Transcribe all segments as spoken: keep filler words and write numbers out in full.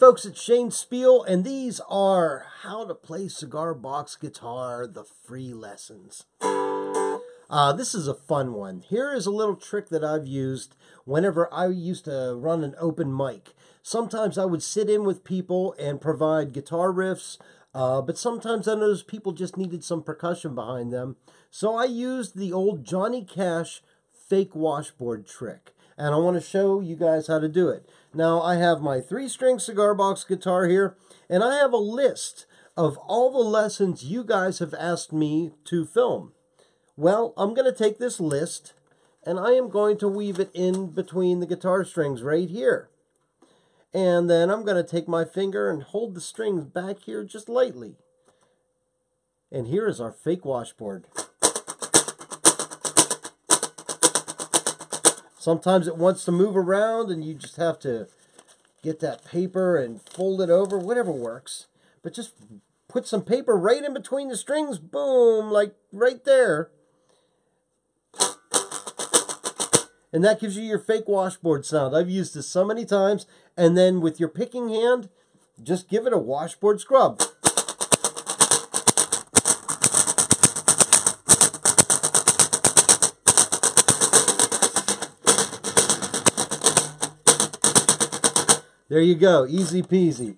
folks, it's Shane Speal, and these are How to Play Cigar Box Guitar, the free lessons. Uh, this is a fun one. Here is a little trick that I've used whenever I used to run an open mic. Sometimes I would sit in with people and provide guitar riffs, uh, but sometimes I noticed people just needed some percussion behind them. So I used the old Johnny Cash fake washboard trick, and I want to show you guys how to do it. Now, I have my three-string cigar box guitar here, and I have a list of all the lessons you guys have asked me to film. Well, I'm going to take this list, and I am going to weave it in between the guitar strings right here. And then I'm going to take my finger and hold the strings back here just lightly. And here is our fake washboard. Sometimes it wants to move around and you just have to get that paper and fold it over, whatever works. But just put some paper right in between the strings, boom, like right there. And that gives you your fake washboard sound. I've used this so many times. And then with your picking hand, just give it a washboard scrub. There you go. Easy peasy.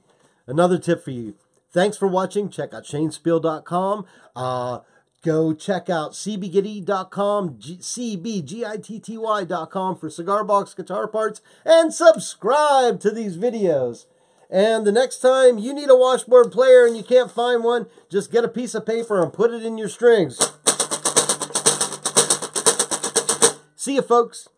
Another tip for you. Thanks for watching. Check out Shane Speal dot com. Uh, go check out C B Gitty dot com, C B G I T T Y dot com for cigar box guitar parts, and subscribe to these videos. And the next time you need a washboard player and you can't find one, just get a piece of paper and put it in your strings. See you, folks.